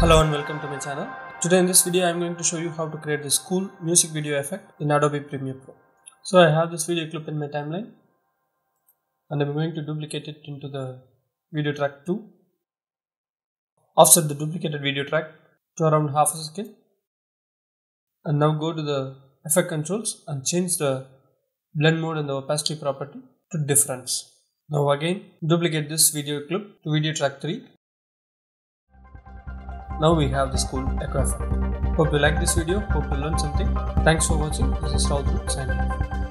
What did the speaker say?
Hello and welcome to my channel. Today in this video I am going to show you how to create this cool music video effect in Adobe Premiere Pro. So I have this video clip in my timeline and I am going to duplicate it into the video track 2. Offset the duplicated video track to around half a second and now go to the effect controls and change the blend mode and the opacity property to difference. Now again duplicate this video clip to video track 3. Now we have this cool echo effect. Hope you like this video. Hope you learned something. Thanks for watching. This is Rajput signing off.